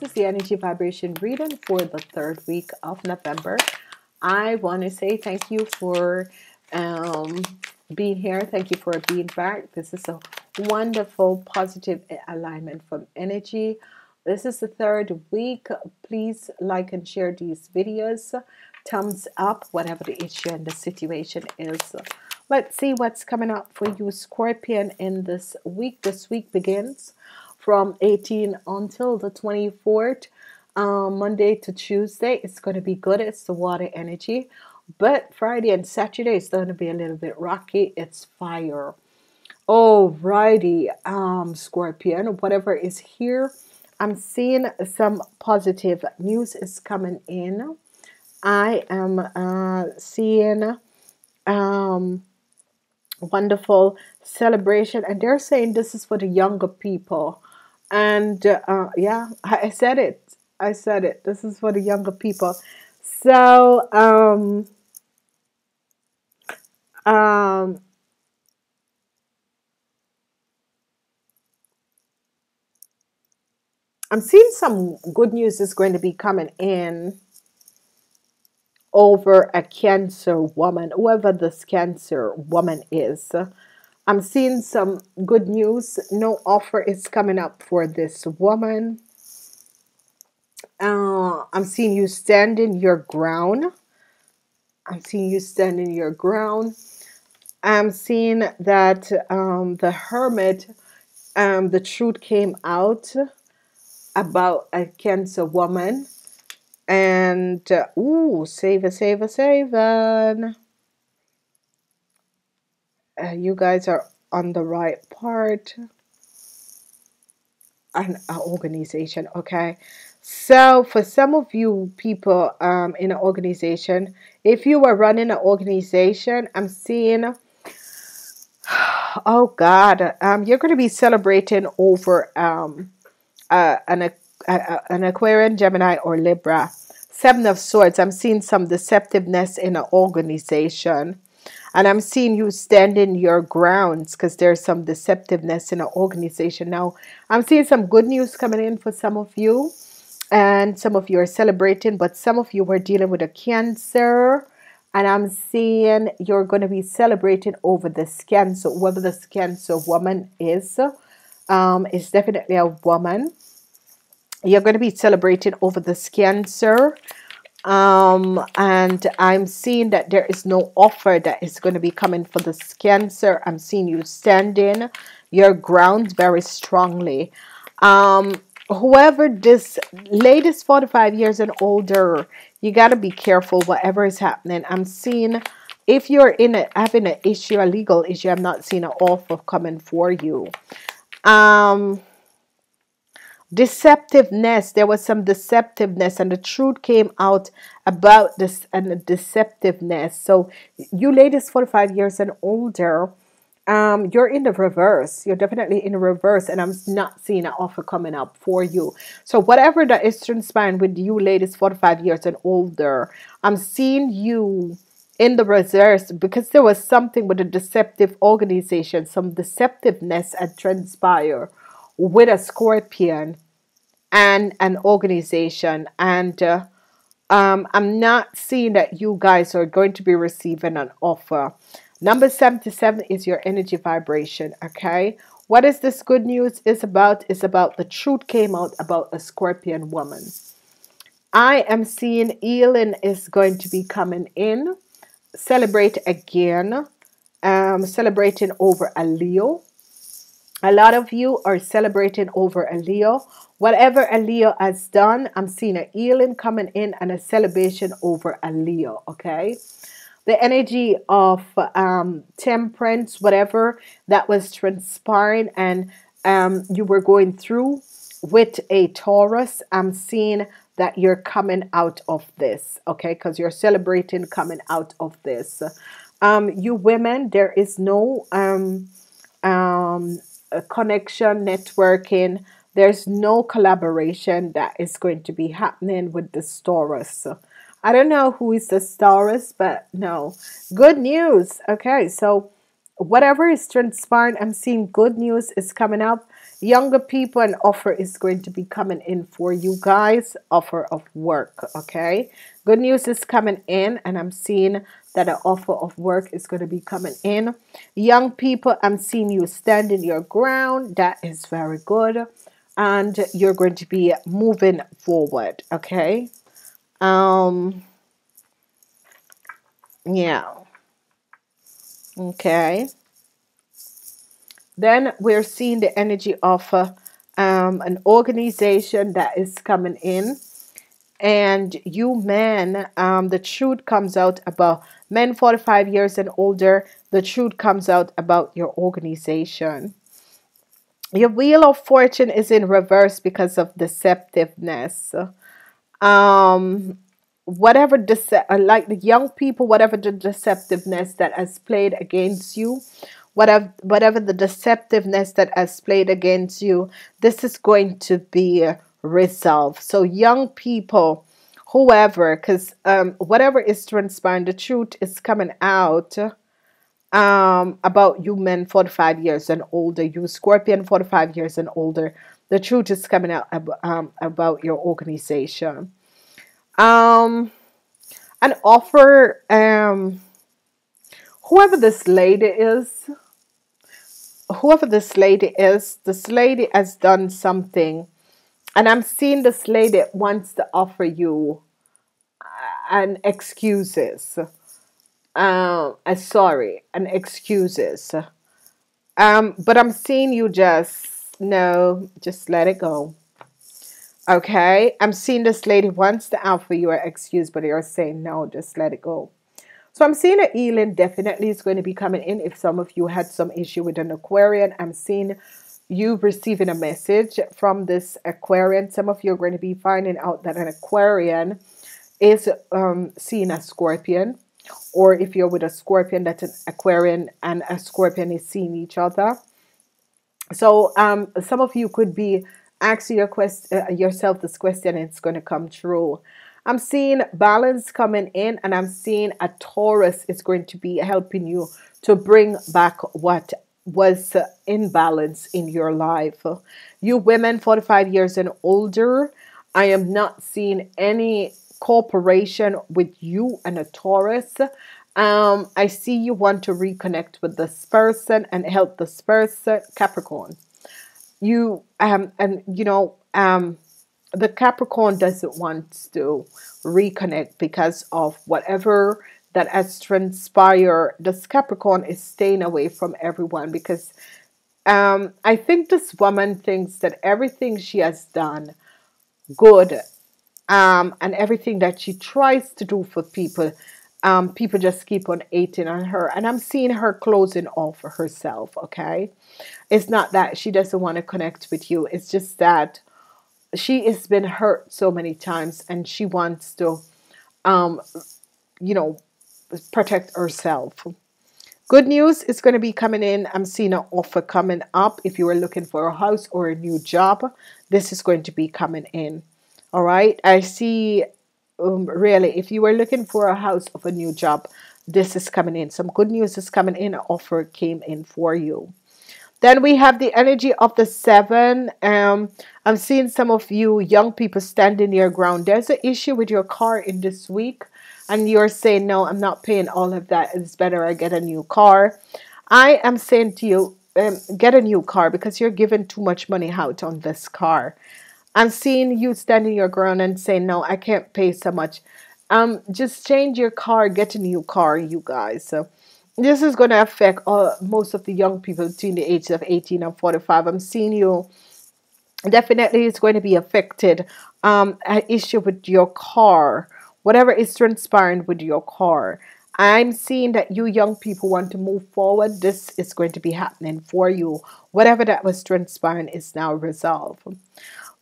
This is the energy vibration reading for the third week of November. I want to say thank you for being here. Thank you for being back. This is a wonderful positive alignment from energy. This is the third week. Please like and share these videos. Thumbs up, whatever the issue and the situation is. Let's see what's coming up for you, Scorpion, in this week. This week begins from 18 until the 24th, Monday to Tuesday. It's going to be good. It's the water energy. But Friday and Saturday is going to be a little bit rocky. It's fire. Alrighty, Scorpion, whatever is here. I'm seeing some positive news is coming in. I am seeing wonderful celebration, and they're saying this is for the younger people. And yeah, I said it. This is for the younger people. So I'm seeing some good news is going to be coming in over a Cancer woman, whoever this Cancer woman is. I'm seeing some good news. No offer is coming up for this woman. I'm seeing you standing your ground. I'm seeing that the Hermit, the truth came out about a Cancer woman. And ooh, saving. You guys are on the right part. An organization, okay. So for some of you people in an organization, if you were running an organization, I'm seeing, oh God, you're going to be celebrating over an Aquarian, Gemini, or Libra. Seven of Swords. I'm seeing some deceptiveness in an organization, and I'm seeing you standing your grounds because there's some deceptiveness in an organization. Now I'm seeing some good news coming in for some of you, and some of you are celebrating, but some of you were dealing with a Cancer, and I'm seeing you're going to be celebrating over this Cancer, whoever this Cancer woman is. It's definitely a woman. You're going to be celebrating over this Cancer, and I'm seeing that there is no offer that is going to be coming for this Cancer. I'm seeing you standing your ground very strongly. Whoever this latest 45 years and older, you got to be careful whatever is happening. I'm seeing if you're in a, having an issue, a legal issue, I'm not seeing an offer coming for you. Deceptiveness. There was some deceptiveness, and the truth came out about this and the deceptiveness. So you ladies 45 years and older, you're in the reverse. You're definitely in the reverse, and I'm not seeing an offer coming up for you. So whatever that is transpiring with you ladies 45 years and older, I'm seeing you in the reverse because there was something with a deceptive organization. Some deceptiveness had transpired with a Scorpion and an organization, and I'm not seeing that you guys are going to be receiving an offer. Number 77 is your energy vibration, okay? What is this good news is about? It's about the truth came out about a Scorpion woman. I am seeing healing is going to be coming in. Celebrate again. Celebrating over a Leo. A lot of you are celebrating over a Leo. Whatever a Leo has done, I'm seeing a healing coming in and a celebration over a Leo, okay? The energy of temperance, whatever that was transpiring, and you were going through with a Taurus, I'm seeing that you're coming out of this, okay? Because you're celebrating coming out of this. You women, there is no... a connection, networking. There's no collaboration that is going to be happening with the Taurus. I don't know who is the Taurus, but no good news, okay? So whatever is transpiring, I'm seeing good news is coming up. younger people, an offer is going to be coming in for you guys, offer of work. Okay, good news is coming in, and I'm seeing that an offer of work is going to be coming in. Young people, I'm seeing you standing your ground. That is very good, and you're going to be moving forward. Okay, yeah, okay. Then we're seeing the energy of an organization that is coming in. And you men, the truth comes out about men 45 years and older. The truth comes out about your organization. Your wheel of fortune is in reverse because of deceptiveness. Whatever, like the young people, whatever the deceptiveness that has played against you, whatever the deceptiveness that has played against you, this is going to be resolved. So young people, whoever, because whatever is transpiring, the truth is coming out about you men 45 years and older, you Scorpion 45 years and older. The truth is coming out about your organization. An offer, whoever this lady is, this lady has done something, and I'm seeing this lady wants to offer you an excuses, sorry, an excuses, but I'm seeing you just, no, just let it go. Okay, I'm seeing this lady wants to offer you an excuse, but you're saying no, just let it go. So I'm seeing a healing definitely is going to be coming in. If some of you had some issue with an Aquarian, I'm seeing you receiving a message from this Aquarian. Some of you are going to be finding out that an Aquarian is seeing a Scorpion, or if you're with a Scorpion, that's an Aquarian and a Scorpion is seeing each other. So some of you could be ask yourself this question, and it's going to come true. I'm seeing balance coming in, and I'm seeing a Taurus is going to be helping you to bring back what was imbalance in your life. You women 45 years and older, I am not seeing any cooperation with you and a Taurus. I see you want to reconnect with this person and help this person, Capricorn. You and you know the Capricorn doesn't want to reconnect because of whatever that has transpired. This Capricorn is staying away from everyone because I think this woman thinks that everything she has done good and everything that she tries to do for people, people just keep on hating on her, and I'm seeing her closing off herself. Okay, it's not that she doesn't want to connect with you, it's just that she has been hurt so many times, and she wants to you know, protect herself. Good news is going to be coming in. I'm seeing an offer coming up. If you are looking for a house or a new job, this is going to be coming in. All right, I see. Really, if you were looking for a house of a new job, this is coming in. Some good news is coming in. An offer came in for you. Then we have the energy of the 7. I'm seeing some of you young people standing your ground. There's an issue with your car in this week, and you're saying, no, I'm not paying all of that. It's better I get a new car. I am saying to you, get a new car because you're giving too much money out on this car. I'm seeing you standing your ground and saying, no, I can't pay so much. Just change your car, get a new car, you guys. So this is going to affect most of the young people between the ages of 18 and 45. I'm seeing you definitely is going to be affected. An issue with your car, whatever is transpiring with your car. I'm seeing that you young people want to move forward. This is going to be happening for you. Whatever that was transpiring is now resolved.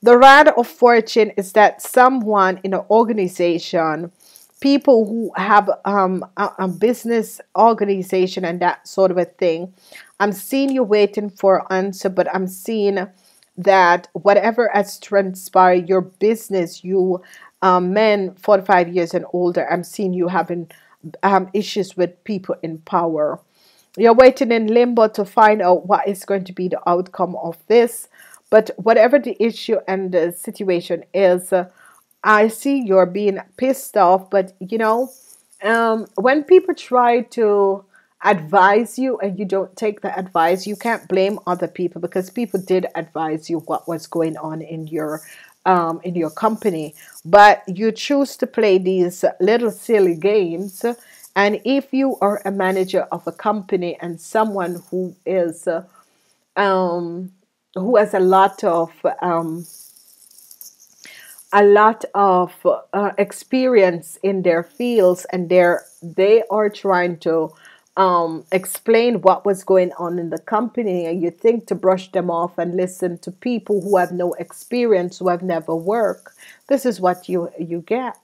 The rod of fortune is that someone in an organization, people who have a business organization and that sort of a thing, I'm seeing you waiting for an answer, but I'm seeing that whatever has transpired, your business, you men 45 years and older, I'm seeing you having issues with people in power. You're waiting in limbo to find out what is going to be the outcome of this. But whatever the issue and the situation is, I see you're being pissed off. But, you know, when people try to advise you and you don't take the advice, you can't blame other people, because people did advise you what was going on in your company. But you choose to play these little silly games. And if you are a manager of a company and someone who is who has a lot of experience in their fields, and they are trying to explain what was going on in the company, and you think to brush them off and listen to people who have no experience, who have never worked, this is what you get.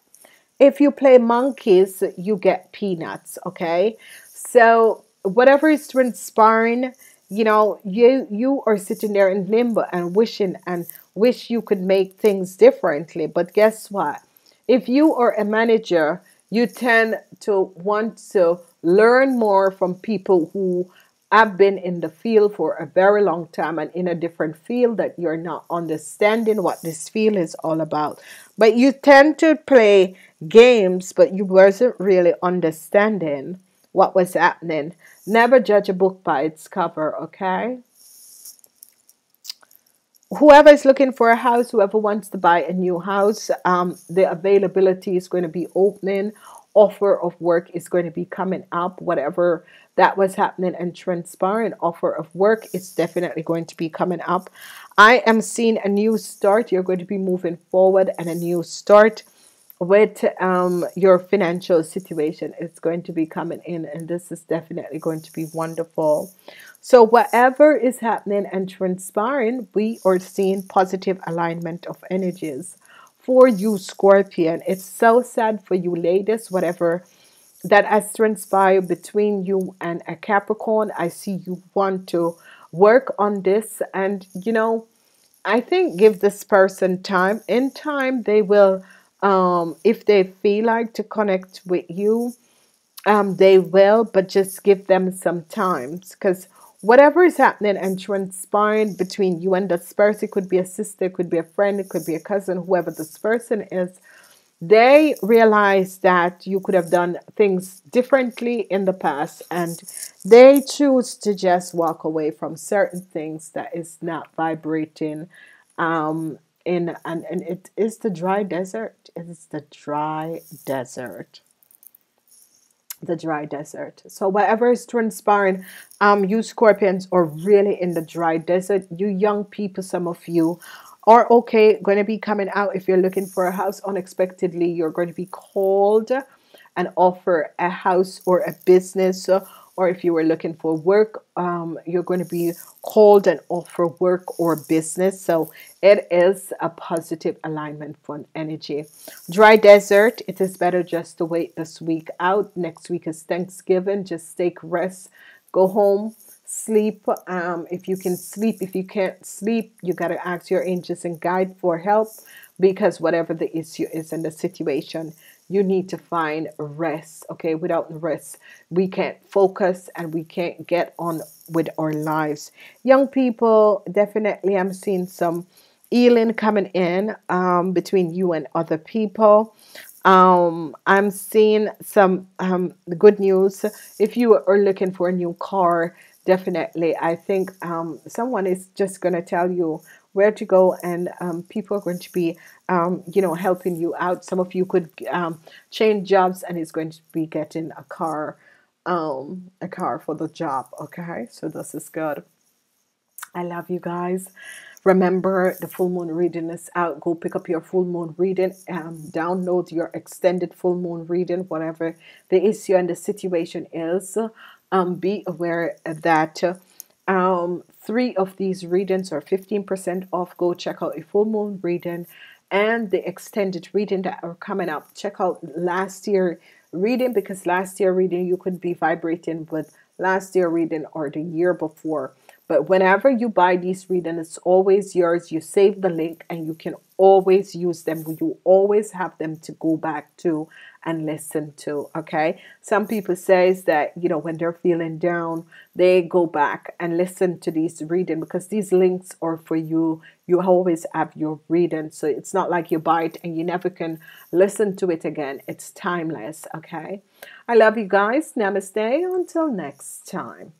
If you play monkeys, you get peanuts, okay? So whatever is transpiring, you know, you are sitting there in limbo and wish you could make things differently. But guess what? If you are a manager, you tend to want to learn more from people who have been in the field for a very long time and in a different field that you're not understanding what this field is all about. But you tend to play games, but you wasn't really understanding what was happening. Never judge a book by its cover, okay? Whoever is looking for a house, whoever wants to buy a new house, the availability is going to be opening. Offer of work is going to be coming up. Whatever that was happening and transpiring, offer of work is definitely going to be coming up. I am seeing a new start. You're going to be moving forward, and a new start with your financial situation is going to be coming in, and this is definitely going to be wonderful. So whatever is happening and transpiring, we are seeing positive alignment of energies for you, Scorpion. It's so sad for you, ladies. Whatever that has transpired between you and a Capricorn, I see you want to work on this. And, you know, I think give this person time. In time, they will, if they feel like to connect with you, they will. But just give them some time, because whatever is happening and transpiring between you and this person, it could be a sister, it could be a friend, it could be a cousin, whoever this person is, they realize that you could have done things differently in the past, and they choose to just walk away from certain things that is not vibrating. And it is the dry desert. It is the dry desert. The dry desert. So whatever is transpiring, you Scorpions are really in the dry desert. You young people, some of you are okay, going to be coming out. If you're looking for a house unexpectedly, you're going to be called and offer a house or a business. Or if you were looking for work, you're going to be called and offer work or business. So it is a positive alignment for energy. Dry desert, it is better just to wait this week out. Next week is Thanksgiving. Just take rest, go home, sleep. If you can sleep, if you can't sleep, you got to ask your angels and guide for help, because whatever the issue is in the situation, you need to find rest, okay? Without rest, we can't focus and we can't get on with our lives. Young people, definitely I'm seeing some healing coming in between you and other people. I'm seeing some good news. If you are looking for a new car, definitely, I think someone is just going to tell you where to go, and people are going to be, you know, helping you out. Some of you could change jobs, and it's going to be getting a car for the job. Okay, so this is good. I love you guys. Remember, the full moon reading is out. Go pick up your full moon reading. Download your extended full moon reading. Whatever the issue and the situation is, be aware that. Three of these readings are 15% off. Go check out a full moon reading and the extended reading that are coming up. Check out last year reading, because last year reading you could be vibrating with last year reading or the year before. But whenever you buy these readings, it's always yours. You save the link and you can always use them. You always have them to go back to and listen to, okay? Some people say that, you know, when they're feeling down, they go back and listen to these readings because these links are for you. You always have your reading. So it's not like you buy it and you never can listen to it again. It's timeless, okay? I love you guys. Namaste. Until next time.